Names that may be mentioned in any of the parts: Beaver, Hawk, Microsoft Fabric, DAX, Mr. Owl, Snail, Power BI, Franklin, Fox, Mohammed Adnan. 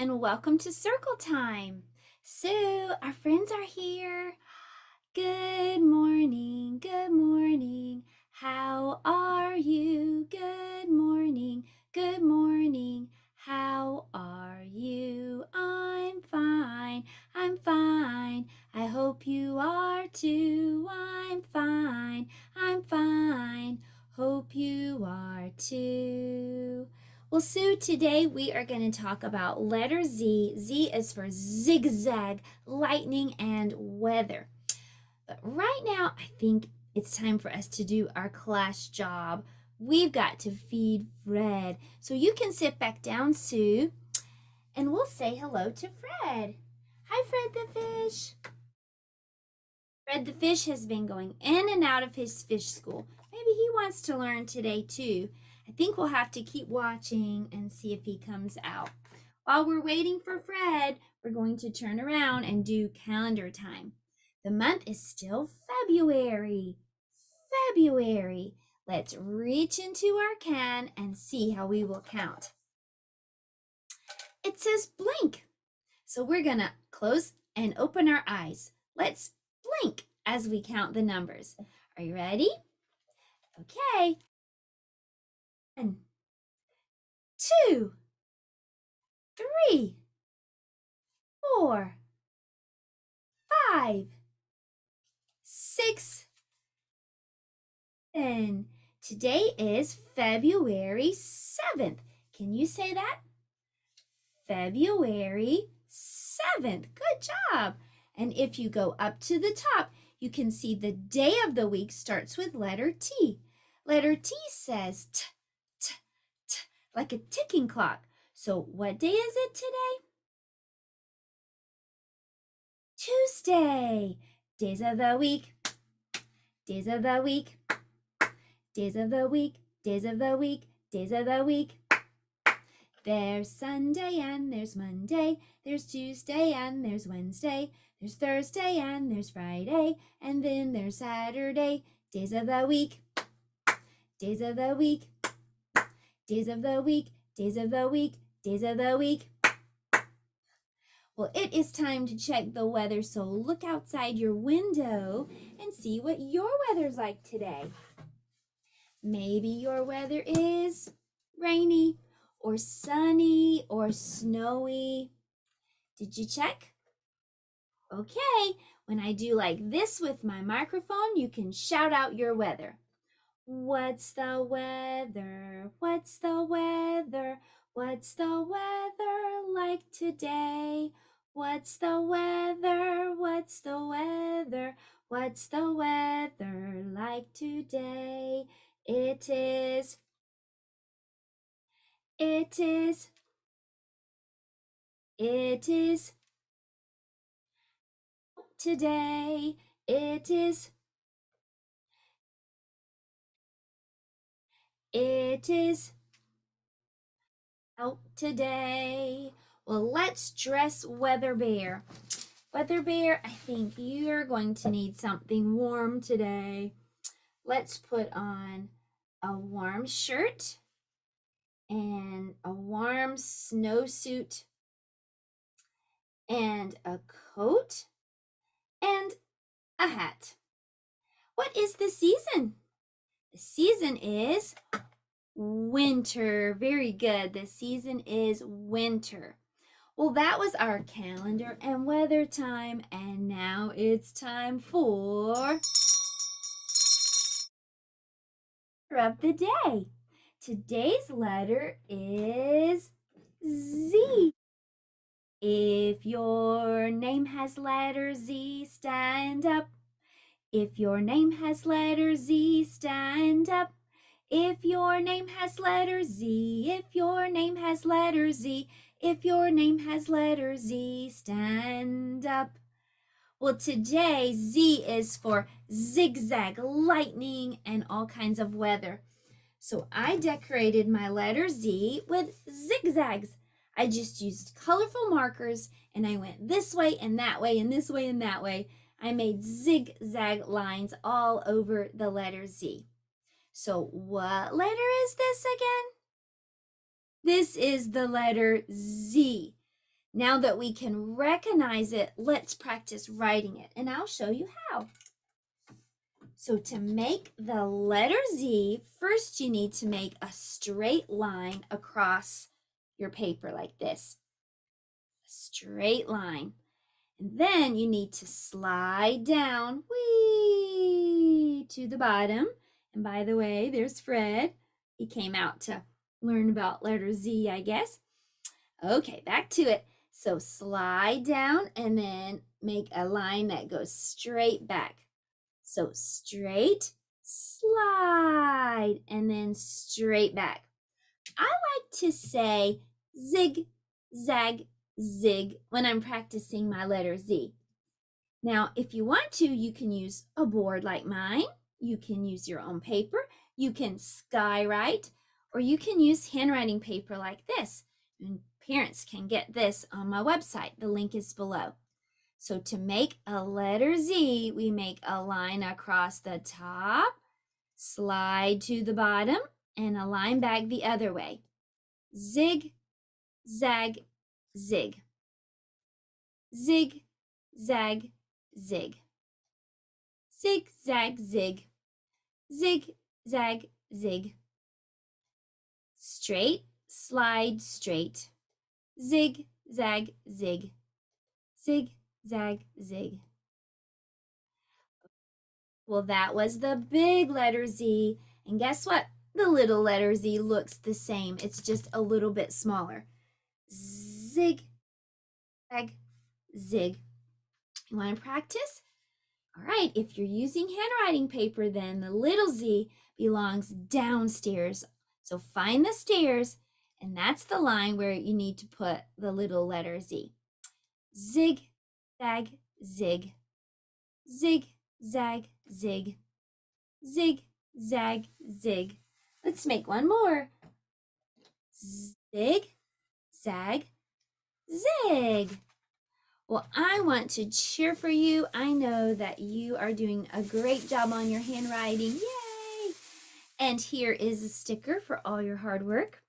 and welcome to Circle Time. So our friends are here. Good morning, good morning. How are you? Good morning, good morning. How are you? I'm fine, I'm fine. I hope you are too. I'm fine, I'm fine. Hope you are too. Well, so today we are going to talk about letter Z. Z is for zigzag, lightning, and weather. But right now, I think it's time for us to do our class job. We've got to feed Fred. So you can sit back down, Sue, and we'll say hello to Fred. Hi, Fred the fish. Fred the fish has been going in and out of his fish school. Maybe he wants to learn today, too. I think we'll have to keep watching and see if he comes out. While we're waiting for Fred, we're going to turn around and do calendar time. The month is still February. February. Let's reach into our can and see how we will count. It says blink. So we're going to close and open our eyes. Let's blink as we count the numbers. Are you ready? Okay. 1, 2, 3, 4, 5, 6. And today is February 7th. Can you say that? February 7th. Good job. And if you go up to the top, you can see the day of the week starts with letter T. Letter T says T. Like a ticking clock. So what day is it today? Tuesday. Days of the week. Days of the week. Days of the week. Days of the week. Days of the week. There's Sunday and there's Monday. There's Tuesday and there's Wednesday. There's Thursday and there's Friday. And then there's Saturday. Days of the week. Days of the week. Days of the week, days of the week, days of the week. Well, it is time to check the weather, so look outside your window and see what your weather's like today. Maybe your weather is rainy or sunny or snowy. Did you check? Okay, when I do like this with my microphone, you can shout out your weather. What's the weather? What's the weather? What's the weather like today? What's the weather? What's the weather? What's the weather like today? It is. It is. It is. Today it is. It is out today. Well, let's dress Weather Bear. Weather Bear, I think you're going to need something warm today. Let's put on a warm shirt and a warm snowsuit and a coat and a hat. What is the season? The season is winter. Very good. The season is winter. Well, that was our calendar and weather time. And now it's time for letter of the day. Today's letter is Z. If your name has letter Z, stand up. If your name has letter Z, stand up. If your name has letter Z, if your name has letter Z, if your name has letter Z, stand up. Well, today Z is for zigzag, lightning, and all kinds of weather. So I decorated my letter Z with zigzags. I just used colorful markers and I went this way and that way and this way and that way. I made zigzag lines all over the letter Z. So what letter is this again? This is the letter Z. Now that we can recognize it, let's practice writing it, and I'll show you how. So to make the letter Z, first you need to make a straight line across your paper like this. A straight line. And then you need to slide down, whee, to the bottom. And by the way, there's Fred. He came out to learn about letter Z, I guess. Okay, back to it. So slide down and then make a line that goes straight back. So straight, slide, and then straight back. I like to say zig, zag, zig when I'm practicing my letter Z. Now, if you want to, you can use a board like mine. You can use your own paper. You can skywrite, or you can use handwriting paper like this. And parents can get this on my website. The link is below. So to make a letter Z, we make a line across the top, slide to the bottom, and a line back the other way. Zig, zag, zig. Zig, zag, zig. Zig, zag, zig. Zig, zag, zig. Straight, slide, straight. Zig, zag, zig. Zig, zag, zig. Well, that was the big letter Z. And guess what? The little letter Z looks the same. It's just a little bit smaller. Zig, zag, zig. You want to practice? All right, if you're using handwriting paper, then the little Z belongs downstairs. So find the stairs, and that's the line where you need to put the little letter Z. Zig, zag, zig. Zig, zag, zig. Zig, zag, zig. Let's make one more. Zig, zag, zig. Well, I want to cheer for you. I know that you are doing a great job on your handwriting. Yay! And here is a sticker for all your hard work.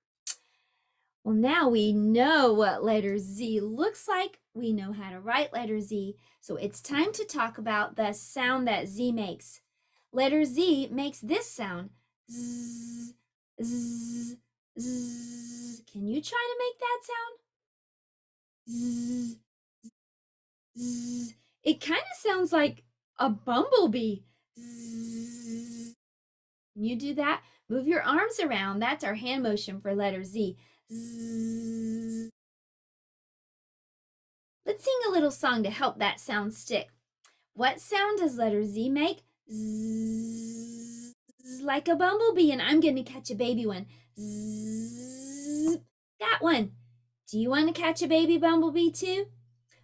Well, now we know what letter Z looks like. We know how to write letter Z. So it's time to talk about the sound that Z makes. Letter Z makes this sound. Zzz, zzz, zzz. Can you try to make that sound? Zzz, zzz. It kind of sounds like a bumblebee. Zzz. Can you do that? Move your arms around. That's our hand motion for letter Z. Zzz. Let's sing a little song to help that sound stick. What sound does letter Z make? Zzz, like a bumblebee, and I'm going to catch a baby one. Zzz, that one. Do you want to catch a baby bumblebee too?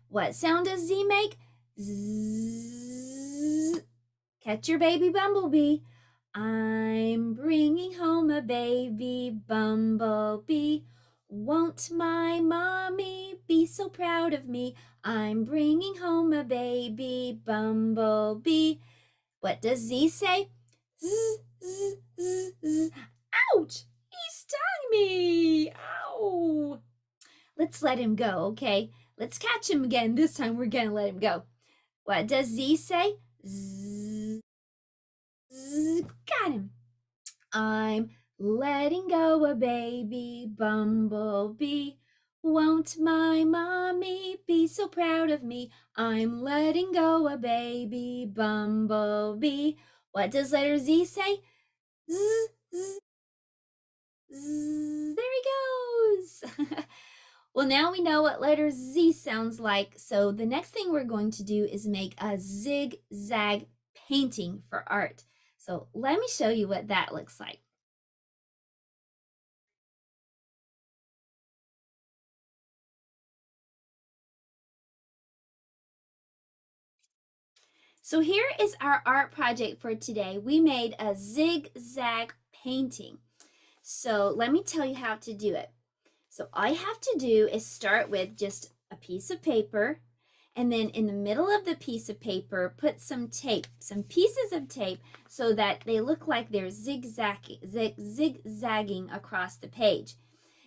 What sound does Z make? Zzz, catch your baby bumblebee. I'm bringing home a baby bumblebee. Won't my mommy be so proud of me? I'm bringing home a baby bumblebee. What does Z say? Zzz, zzz, zzz, zzz. Ouch! He stung me! Ow! Let's let him go, okay? Let's catch him again. This time we're gonna let him go. What does Z say? Zzz, zzz. Got him. I'm letting go a baby bumblebee. Won't my mommy be so proud of me? I'm letting go a baby bumblebee. What does letter Z say? Zzz, zzz, zzz. There he goes. Well, now we know what letter Z sounds like. So the next thing we're going to do is make a zigzag painting for art. So let me show you what that looks like. So here is our art project for today. We made a zigzag painting. So let me tell you how to do it. So all you have to do is start with just a piece of paper, and then in the middle of the piece of paper, put some tape, some pieces of tape, so that they look like they're zigzagging across the page.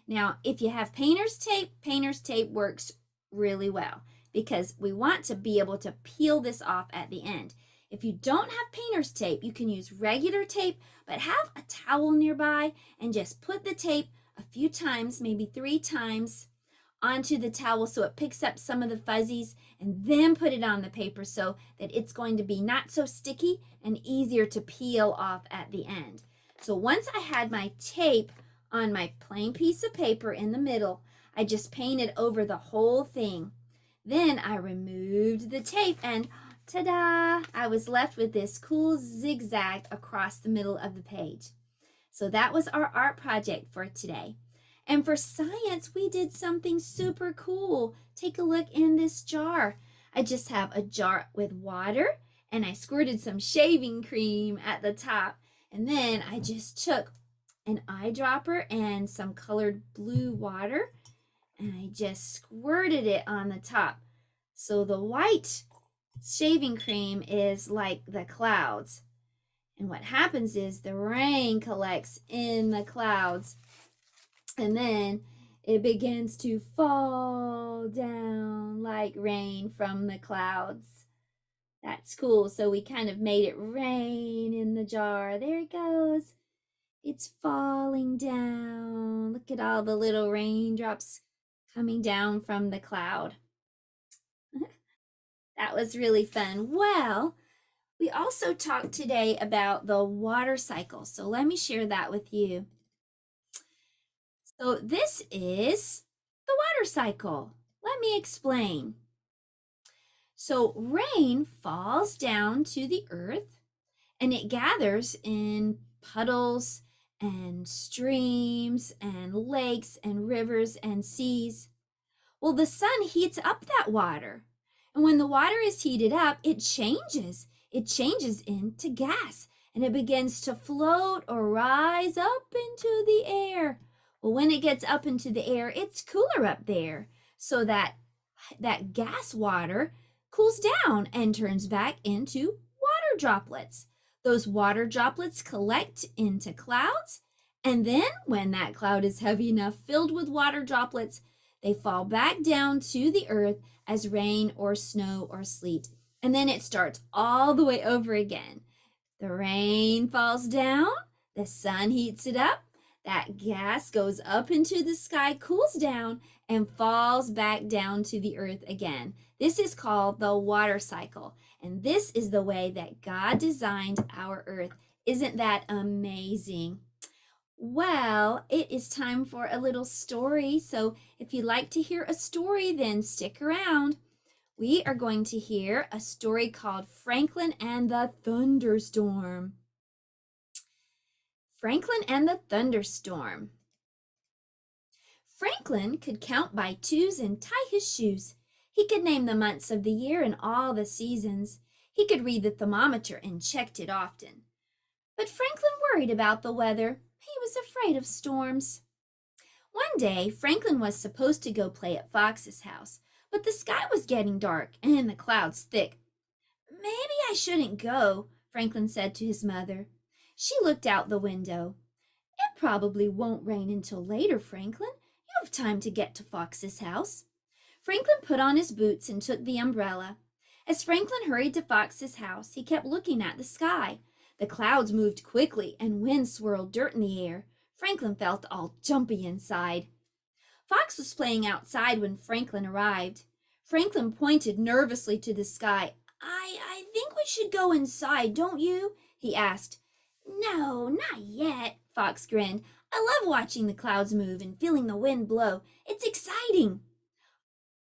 Now, if you have painter's tape works really well, because we want to be able to peel this off at the end. If you don't have painter's tape, you can use regular tape, but have a towel nearby and just put the tape a few times, maybe 3 times, onto the towel so it picks up some of the fuzzies, and then put it on the paper so that it's going to be not so sticky and easier to peel off at the end. So once I had my tape on my plain piece of paper in the middle, I just painted over the whole thing. Then I removed the tape and ta-da! I was left with this cool zigzag across the middle of the page. So that was our art project for today. And for science, we did something super cool. Take a look in this jar. I just have a jar with water, and I squirted some shaving cream at the top. And then I just took an eyedropper and some colored blue water, and I just squirted it on the top. So the white shaving cream is like the clouds. And what happens is the rain collects in the clouds, and then it begins to fall down like rain from the clouds. That's cool. So we kind of made it rain in the jar. There it goes. It's falling down. Look at all the little raindrops coming down from the cloud. That was really fun. Well, we also talked today about the water cycle. So let me share that with you. So this is the water cycle. Let me explain. So rain falls down to the earth, and it gathers in puddles and streams and lakes and rivers and seas. Well, the sun heats up that water. And when the water is heated up, it changes. It changes into gas, and it begins to float or rise up into the air. Well, when it gets up into the air, it's cooler up there. So that gas water cools down and turns back into water droplets. Those water droplets collect into clouds. And then when that cloud is heavy enough, filled with water droplets, they fall back down to the earth as rain or snow or sleet. And then it starts all the way over again. The rain falls down, the sun heats it up, that gas goes up into the sky, cools down, and falls back down to the earth again. This is called the water cycle. And this is the way that God designed our earth. Isn't that amazing? Well, it is time for a little story. So if you'd like to hear a story, then stick around. We are going to hear a story called Franklin and the Thunderstorm. Franklin and the Thunderstorm. Franklin could count by twos and tie his shoes. He could name the months of the year and all the seasons. He could read the thermometer and checked it often. But Franklin worried about the weather. He was afraid of storms. One day, Franklin was supposed to go play at Fox's house, but the sky was getting dark and the clouds thick. "Maybe I shouldn't go," Franklin said to his mother. She looked out the window. "It probably won't rain until later, Franklin. You have time to get to Fox's house." Franklin put on his boots and took the umbrella. As Franklin hurried to Fox's house, he kept looking at the sky. The clouds moved quickly and wind swirled dirt in the air. Franklin felt all jumpy inside. Fox was playing outside when Franklin arrived. Franklin pointed nervously to the sky. I think we should go inside, don't you?" he asked. "No, not yet," Fox grinned. "I love watching the clouds move and feeling the wind blow. It's exciting."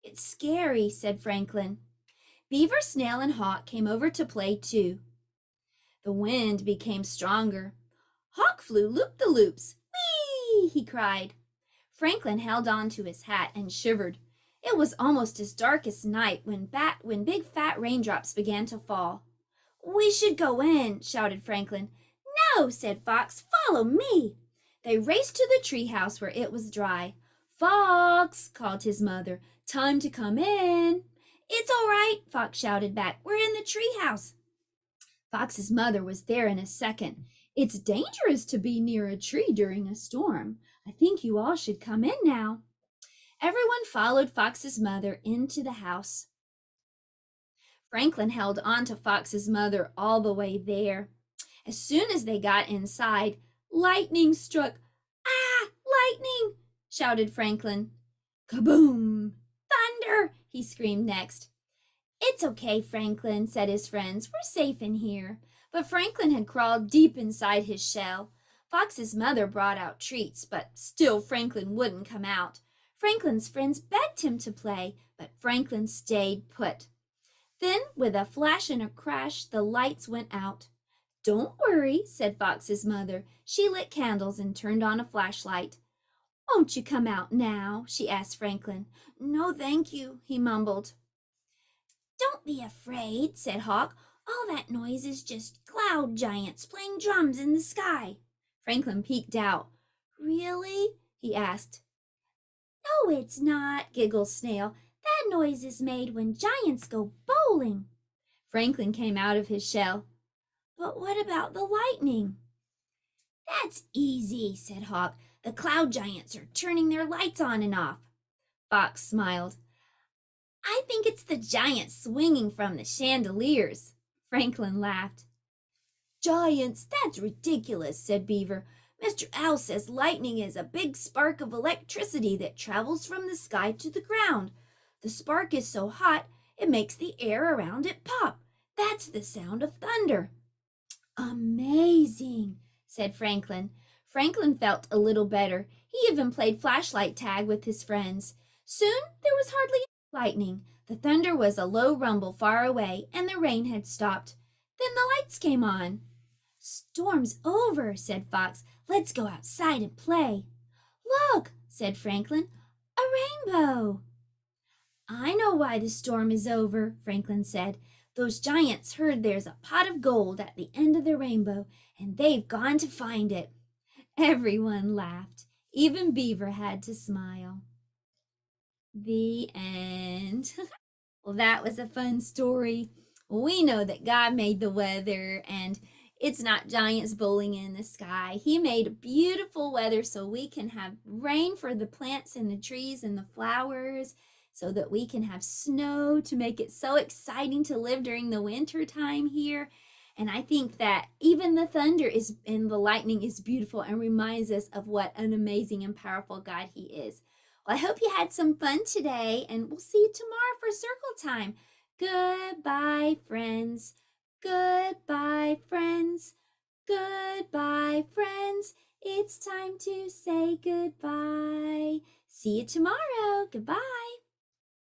"It's scary," said Franklin. Beaver, Snail, and Hawk came over to play too. The wind became stronger. Hawk flew loop-the-loops. "Whee!" he cried. Franklin held on to his hat and shivered. It was almost as dark as night when big fat raindrops began to fall. "We should go in," shouted Franklin. "No," said Fox. "Follow me." They raced to the treehouse where it was dry. "Fox," called his mother, "time to come in." "It's all right," Fox shouted back. "We're in the treehouse." Fox's mother was there in a second. "It's dangerous to be near a tree during a storm. I think you all should come in now." Everyone followed Fox's mother into the house. Franklin held on to Fox's mother all the way there. As soon as they got inside, lightning struck. "Ah, lightning!" shouted Franklin. "Kaboom! Thunder!" he screamed next. "It's okay, Franklin," said his friends. "We're safe in here." But Franklin had crawled deep inside his shell. Fox's mother brought out treats, but still Franklin wouldn't come out. Franklin's friends begged him to play, but Franklin stayed put. Then, with a flash and a crash, the lights went out. "Don't worry," said Fox's mother. She lit candles and turned on a flashlight. "Won't you come out now?" she asked Franklin. "No, thank you," he mumbled. "Don't be afraid," said Hawk. "All that noise is just cloud giants playing drums in the sky." Franklin peeked out. "Really?" he asked. "No, it's not," giggled Snail. "That noise is made when giants go bowling." Franklin came out of his shell. "But what about the lightning?" "That's easy," said Hawk. "The cloud giants are turning their lights on and off." Fox smiled. "I think it's the giants swinging from the chandeliers." Franklin laughed. "Giants? That's ridiculous," said Beaver. "Mr. Owl says lightning is a big spark of electricity that travels from the sky to the ground. The spark is so hot, it makes the air around it pop. That's the sound of thunder." "Amazing," said Franklin. Franklin felt a little better. He even played flashlight tag with his friends. Soon, there was hardly any lightning. The thunder was a low rumble far away, and the rain had stopped. Then the lights came on. "Storm's over," said Fox. "Let's go outside and play." "Look," said Franklin, "a rainbow." "I know why the storm is over," Franklin said. "Those giants heard there's a pot of gold at the end of the rainbow, and they've gone to find it." Everyone laughed. Even Beaver had to smile. The end. Well, that was a fun story. We know that God made the weather, and it's not giants bowling in the sky. He made beautiful weather so we can have rain for the plants and the trees and the flowers, so that we can have snow to make it so exciting to live during the winter time here. And I think that even the thunder is and the lightning is beautiful and reminds us of what an amazing and powerful God he is. Well, I hope you had some fun today, and we'll see you tomorrow for Circle Time. Goodbye, friends. Goodbye, friends. Goodbye, friends. It's time to say goodbye. See you tomorrow. Goodbye.